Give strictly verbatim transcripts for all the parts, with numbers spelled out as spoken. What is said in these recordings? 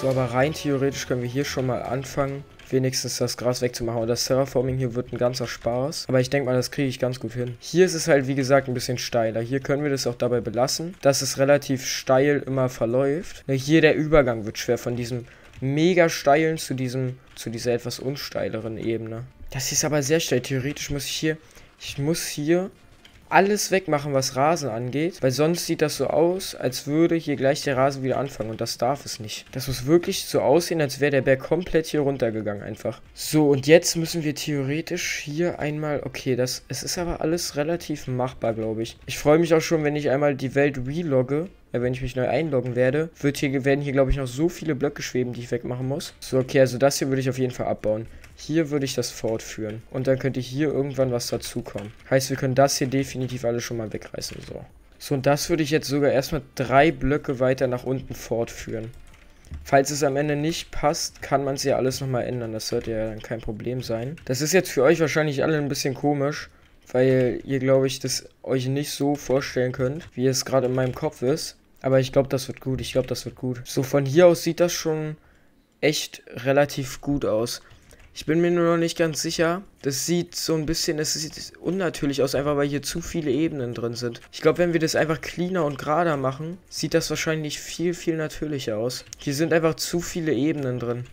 So, aber rein theoretisch können wir hier schon mal anfangen, wenigstens das Gras wegzumachen. Und das Terraforming hier wird ein ganzer Spaß. Aber ich denke mal, das kriege ich ganz gut hin. Hier ist es halt, wie gesagt, ein bisschen steiler. Hier können wir das auch dabei belassen, dass es relativ steil immer verläuft. Hier der Übergang wird schwer von diesem mega steilen zu diesem, zu dieser etwas unsteileren Ebene. Das ist aber sehr steil. Theoretisch muss ich hier, ich muss hier alles wegmachen, was Rasen angeht, weil sonst sieht das so aus, als würde hier gleich der Rasen wieder anfangen und das darf es nicht. Das muss wirklich so aussehen, als wäre der Berg komplett hier runtergegangen einfach. So, und jetzt müssen wir theoretisch hier einmal, okay, das, es ist aber alles relativ machbar, glaube ich. Ich freue mich auch schon, wenn ich einmal die Welt relogge. Wenn ich mich neu einloggen werde, wird hier, werden hier, glaube ich, noch so viele Blöcke schweben, die ich wegmachen muss. So, okay, also das hier würde ich auf jeden Fall abbauen. Hier würde ich das fortführen. Und dann könnte hier irgendwann was dazukommen. Heißt, wir können das hier definitiv alles schon mal wegreißen. So, so und das würde ich jetzt sogar erstmal drei Blöcke weiter nach unten fortführen. Falls es am Ende nicht passt, kann man es ja alles nochmal ändern. Das sollte ja dann kein Problem sein. Das ist jetzt für euch wahrscheinlich alle ein bisschen komisch, weil ihr, glaube ich, das euch nicht so vorstellen könnt, wie es gerade in meinem Kopf ist. Aber ich glaube, das wird gut. Ich glaube, das wird gut. So, von hier aus sieht das schon echt relativ gut aus. Ich bin mir nur noch nicht ganz sicher. Das sieht so ein bisschen, es sieht unnatürlich aus, einfach weil hier zu viele Ebenen drin sind. Ich glaube, wenn wir das einfach cleaner und gerader machen, sieht das wahrscheinlich viel, viel natürlicher aus. Hier sind einfach zu viele Ebenen drin.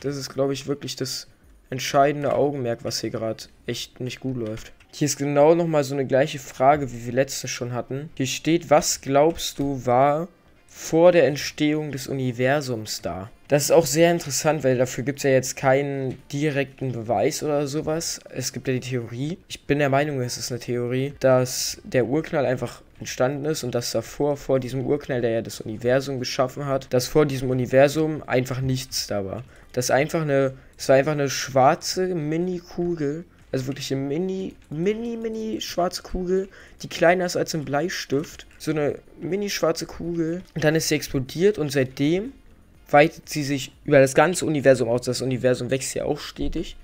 Das ist, glaube ich, wirklich das entscheidende Augenmerk, was hier gerade echt nicht gut läuft. Hier ist genau nochmal so eine gleiche Frage, wie wir letztens schon hatten. Hier steht, was glaubst du war vor der Entstehung des Universums da? Das ist auch sehr interessant, weil dafür gibt es ja jetzt keinen direkten Beweis oder sowas. Es gibt ja die Theorie, ich bin der Meinung, es ist eine Theorie, dass der Urknall einfach entstanden ist und dass davor, vor diesem Urknall, der ja das Universum geschaffen hat, dass vor diesem Universum einfach nichts da war. Das einfach eine, es war einfach eine schwarze Mini-Kugel. Also wirklich eine mini, mini, mini schwarze Kugel, die kleiner ist als ein Bleistift. So eine mini schwarze Kugel. Und dann ist sie explodiert und seitdem weitet sie sich über das ganze Universum aus. Das Universum wächst ja auch stetig.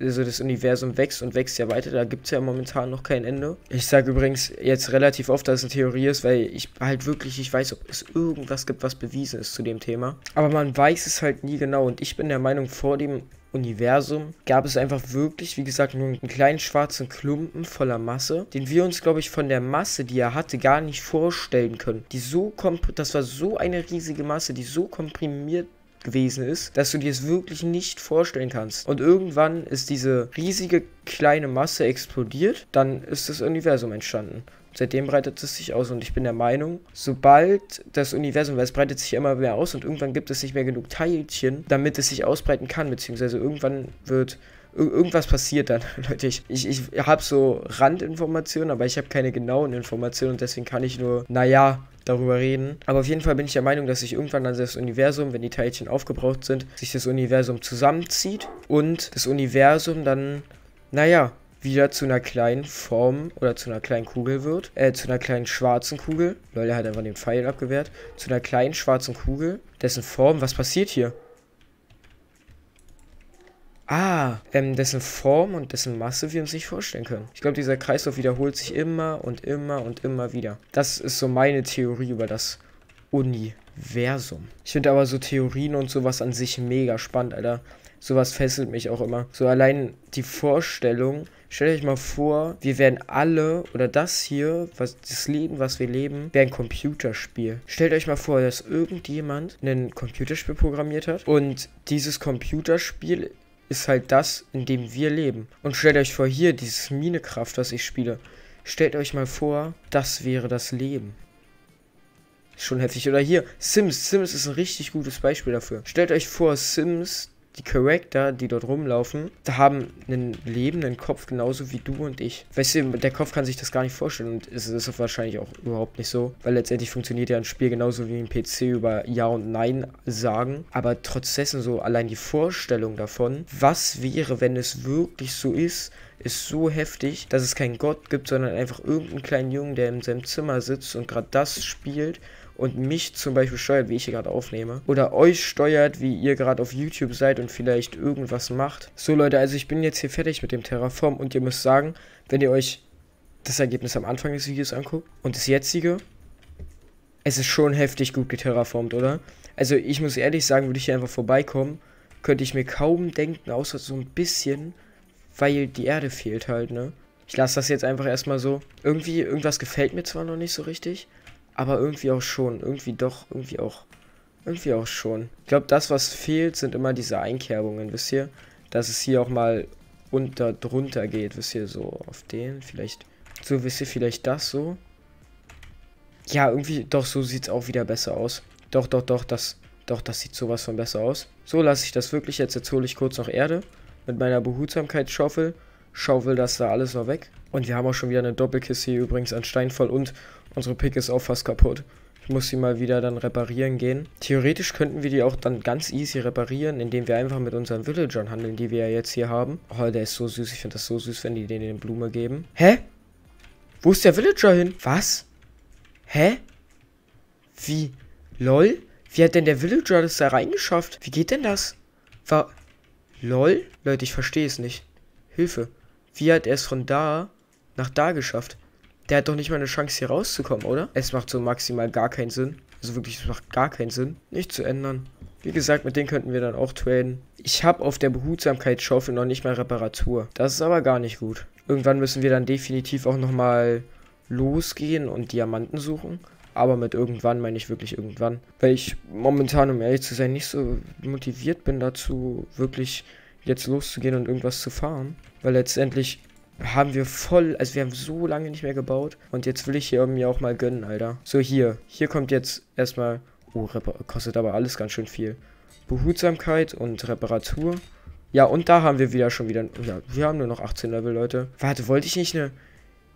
Also das Universum wächst und wächst ja weiter. Da gibt es ja momentan noch kein Ende. Ich sage übrigens jetzt relativ oft, dass es eine Theorie ist, weil ich halt wirklich nicht weiß, ob es irgendwas gibt, was bewiesen ist zu dem Thema. Aber man weiß es halt nie genau. Und ich bin der Meinung, vor dem Universum gab es einfach wirklich, wie gesagt, nur einen kleinen schwarzen Klumpen voller Masse, den wir uns, glaube ich, von der Masse, die er hatte, gar nicht vorstellen können. Die so komp- das war so eine riesige Masse, die so komprimiert gewesen ist, dass du dir es wirklich nicht vorstellen kannst. Und irgendwann ist diese riesige kleine Masse explodiert, dann ist das Universum entstanden. Seitdem breitet es sich aus und ich bin der Meinung, sobald das Universum, weil es breitet sich immer mehr aus und irgendwann gibt es nicht mehr genug Teilchen, damit es sich ausbreiten kann, beziehungsweise irgendwann wird, irgendwas passiert dann. Leute, ich, ich, ich habe so Randinformationen, aber ich habe keine genauen Informationen und deswegen kann ich nur, naja, darüber reden. Aber auf jeden Fall bin ich der Meinung, dass sich irgendwann dann das Universum, wenn die Teilchen aufgebraucht sind, sich das Universum zusammenzieht und das Universum dann, naja, wieder zu einer kleinen Form oder zu einer kleinen Kugel wird, äh, zu einer kleinen schwarzen Kugel. Leute, er hat einfach den Pfeil abgewehrt. Zu einer kleinen schwarzen Kugel, dessen Form, was passiert hier? Ah, ähm, dessen Form und dessen Masse wir uns nicht vorstellen können. Ich glaube, dieser Kreislauf wiederholt sich immer und immer und immer wieder. Das ist so meine Theorie über das Universum. Ich finde aber so Theorien und sowas an sich mega spannend, Alter. Sowas fesselt mich auch immer. So allein die Vorstellung, stellt euch mal vor, wir werden alle, oder das hier, was, das Leben, was wir leben, wäre ein Computerspiel. Stellt euch mal vor, dass irgendjemand ein Computerspiel programmiert hat und dieses Computerspiel ist halt das, in dem wir leben. Und stellt euch vor, hier, dieses Minecraft, was ich spiele, stellt euch mal vor, das wäre das Leben. Schon heftig. Oder hier, Sims. Sims ist ein richtig gutes Beispiel dafür. Stellt euch vor, Sims, die Charakter, die dort rumlaufen, haben einen lebenden Kopf, genauso wie du und ich. Weißt du, der Kopf kann sich das gar nicht vorstellen und es ist wahrscheinlich auch überhaupt nicht so, weil letztendlich funktioniert ja ein Spiel genauso wie ein P C über Ja und Nein sagen, aber trotz dessen so allein die Vorstellung davon, was wäre, wenn es wirklich so ist, ist so heftig, dass es keinen Gott gibt, sondern einfach irgendeinen kleinen Jungen, der in seinem Zimmer sitzt und gerade das spielt und mich zum Beispiel steuert, wie ich hier gerade aufnehme. Oder euch steuert, wie ihr gerade auf YouTube seid und vielleicht irgendwas macht. So Leute, also ich bin jetzt hier fertig mit dem Terraform und ihr müsst sagen, wenn ihr euch das Ergebnis am Anfang des Videos anguckt und das jetzige, es ist schon heftig gut geterraformt, oder? Also ich muss ehrlich sagen, würde ich hier einfach vorbeikommen, könnte ich mir kaum denken, außer so ein bisschen, weil die Erde fehlt halt, ne? Ich lasse das jetzt einfach erstmal so. Irgendwie, irgendwas gefällt mir zwar noch nicht so richtig, aber irgendwie auch schon. Irgendwie doch, irgendwie auch. Irgendwie auch schon. Ich glaube, das, was fehlt, sind immer diese Einkerbungen, wisst ihr? Dass es hier auch mal unter, drunter geht, wisst ihr? So auf den, vielleicht. So, wisst ihr, vielleicht das so. Ja, irgendwie, doch, so sieht es auch wieder besser aus. Doch, doch, doch, das, doch, das sieht sowas von besser aus. So lasse ich das wirklich jetzt. Jetzt hole ich kurz noch Erde mit meiner Behutsamkeitsschaufel. Schaufel das da alles noch weg. Und wir haben auch schon wieder eine Doppelkiste hier übrigens an Stein voll. Und unsere Pick ist auch fast kaputt. Ich muss sie mal wieder dann reparieren gehen. Theoretisch könnten wir die auch dann ganz easy reparieren, indem wir einfach mit unseren Villagern handeln, die wir ja jetzt hier haben. Oh, der ist so süß. Ich finde das so süß, wenn die denen eine Blume geben. Hä? Wo ist der Villager hin? Was? Hä? Wie? Lol? Wie hat denn der Villager das da reingeschafft? Wie geht denn das? War... Lol? Leute, ich verstehe es nicht. Hilfe. Wie hat er es von da nach da geschafft? Der hat doch nicht mal eine Chance, hier rauszukommen, oder? Es macht so maximal gar keinen Sinn. Also wirklich, es macht gar keinen Sinn. Nicht zu ändern. Wie gesagt, mit denen könnten wir dann auch traden. Ich habe auf der Behutsamkeitsschaufel noch nicht mal Reparatur. Das ist aber gar nicht gut. Irgendwann müssen wir dann definitiv auch nochmal losgehen und Diamanten suchen. Aber mit irgendwann meine ich wirklich irgendwann. Weil ich momentan, um ehrlich zu sein, nicht so motiviert bin dazu, wirklich jetzt loszugehen und irgendwas zu farmen. Weil letztendlich haben wir voll, also wir haben so lange nicht mehr gebaut. Und jetzt will ich hier mir auch mal gönnen, Alter. So, hier. Hier kommt jetzt erstmal, oh, kostet aber alles ganz schön viel. Behutsamkeit und Reparatur. Ja, und da haben wir wieder schon wieder, ja, wir haben nur noch achtzehn Level, Leute. Warte, wollte ich nicht eine,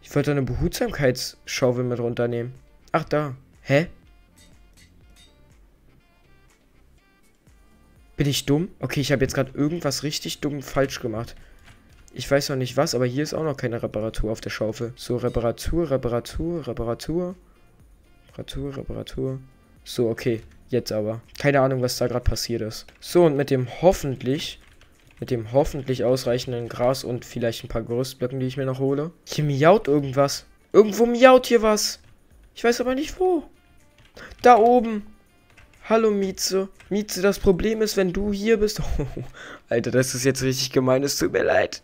ich wollte eine Behutsamkeitsschaufel mit runternehmen. Ach, da. Hä? Bin ich dumm? Okay, ich habe jetzt gerade irgendwas richtig dumm falsch gemacht. Ich weiß noch nicht was, aber hier ist auch noch keine Reparatur auf der Schaufel. So, Reparatur, Reparatur, Reparatur. Reparatur, Reparatur. So, okay. Jetzt aber. Keine Ahnung, was da gerade passiert ist. So, und mit dem hoffentlich, mit dem hoffentlich ausreichenden Gras und vielleicht ein paar Gerüstblöcken, die ich mir noch hole. Hier miaut irgendwas. Irgendwo miaut hier was. Ich weiß aber nicht wo. Da oben. Hallo Mieze. Mieze, das Problem ist, wenn du hier bist... Oh, Alter, das ist jetzt richtig gemein. Es tut mir leid.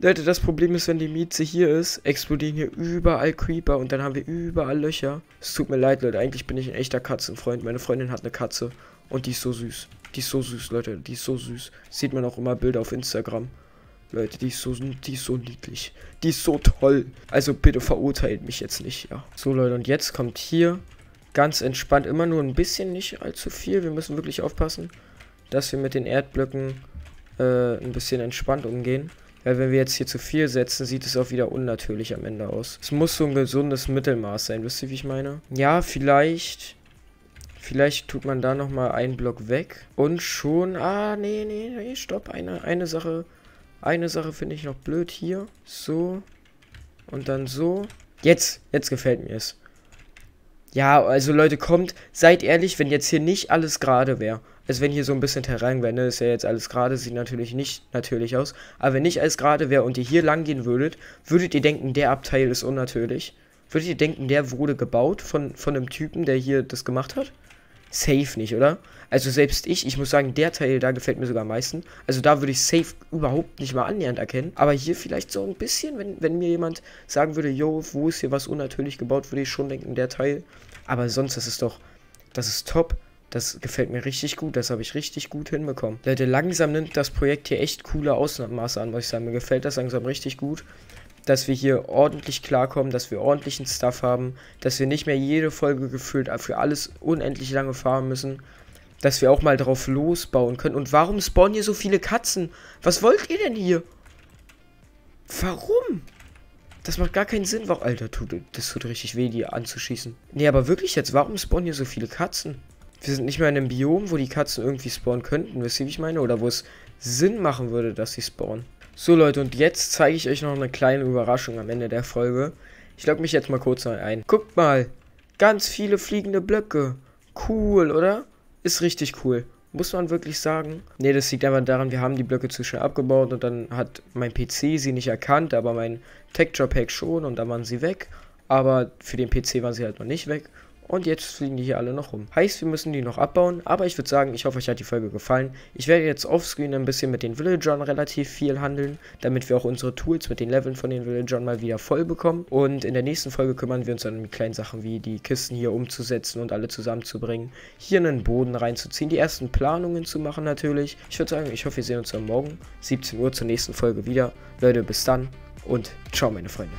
Leute, das Problem ist, wenn die Mieze hier ist, explodieren hier überall Creeper und dann haben wir überall Löcher. Es tut mir leid, Leute. Eigentlich bin ich ein echter Katzenfreund. Meine Freundin hat eine Katze und die ist so süß. Die ist so süß, Leute. Die ist so süß. Sieht man auch immer Bilder auf Instagram. Leute, die ist so, die ist so niedlich. Die ist so toll. Also bitte verurteilt mich jetzt nicht, ja. So, Leute, und jetzt kommt hier... Ganz entspannt, immer nur ein bisschen, nicht allzu viel. Wir müssen wirklich aufpassen, dass wir mit den Erdblöcken äh, ein bisschen entspannt umgehen. Weil wenn wir jetzt hier zu viel setzen, sieht es auch wieder unnatürlich am Ende aus. Es muss so ein gesundes Mittelmaß sein, wisst ihr, wie ich meine? Ja, vielleicht, vielleicht tut man da nochmal einen Block weg. Und schon, ah, nee, nee, nee, stopp. Eine, eine Sache, eine Sache finde ich noch blöd hier. So, und dann so. Jetzt, jetzt gefällt mir es. Ja, also Leute, kommt, seid ehrlich, wenn jetzt hier nicht alles gerade wäre. Also wenn hier so ein bisschen Terrain wäre, ne, ist ja jetzt alles gerade, sieht natürlich nicht natürlich aus. Aber wenn nicht alles gerade wäre und ihr hier lang gehen würdet, würdet ihr denken, der Abteil ist unnatürlich? Würdet ihr denken, der wurde gebaut von, von einem Typen, der hier das gemacht hat? Safe nicht, oder? Also selbst ich, ich muss sagen, der Teil da gefällt mir sogar am meisten. Also da würde ich safe überhaupt nicht mal annähernd erkennen. Aber hier vielleicht so ein bisschen, wenn, wenn mir jemand sagen würde, yo, wo ist hier was unnatürlich gebaut, würde ich schon denken, der Teil. Aber sonst, das ist doch, das ist top. Das gefällt mir richtig gut, das habe ich richtig gut hinbekommen. Leute, langsam nimmt das Projekt hier echt coole Ausmaße an, muss ich sagen. Mir gefällt das langsam richtig gut, dass wir hier ordentlich klarkommen, dass wir ordentlichen Stuff haben, dass wir nicht mehr jede Folge gefühlt für alles unendlich lange fahren müssen, dass wir auch mal drauf losbauen können. Und warum spawnen hier so viele Katzen? Was wollt ihr denn hier? Warum? Das macht gar keinen Sinn. Warum? Alter, tut, das tut richtig weh, die anzuschießen. Nee, aber wirklich jetzt, warum spawnen hier so viele Katzen? Wir sind nicht mehr in einem Biom, wo die Katzen irgendwie spawnen könnten, wisst ihr, wie ich meine? Oder wo es Sinn machen würde, dass sie spawnen. So, Leute, und jetzt zeige ich euch noch eine kleine Überraschung am Ende der Folge. Ich logge mich jetzt mal kurz neu ein. Guckt mal, ganz viele fliegende Blöcke. Cool, oder? Ist richtig cool. Muss man wirklich sagen. Ne, das liegt einfach daran, wir haben die Blöcke zu schnell abgebaut und dann hat mein P C sie nicht erkannt, aber mein Texture Pack schon und dann waren sie weg. Aber für den P C waren sie halt noch nicht weg. Und jetzt fliegen die hier alle noch rum. Heißt, wir müssen die noch abbauen. Aber ich würde sagen, ich hoffe, euch hat die Folge gefallen. Ich werde jetzt offscreen ein bisschen mit den Villagern relativ viel handeln, damit wir auch unsere Tools mit den Leveln von den Villagern mal wieder voll bekommen. Und in der nächsten Folge kümmern wir uns dann um kleine Sachen wie die Kisten hier umzusetzen und alle zusammenzubringen. Hier einen Boden reinzuziehen, die ersten Planungen zu machen natürlich. Ich würde sagen, ich hoffe, wir sehen uns dann morgen, siebzehn Uhr, zur nächsten Folge wieder. Leute, bis dann und ciao, meine Freunde.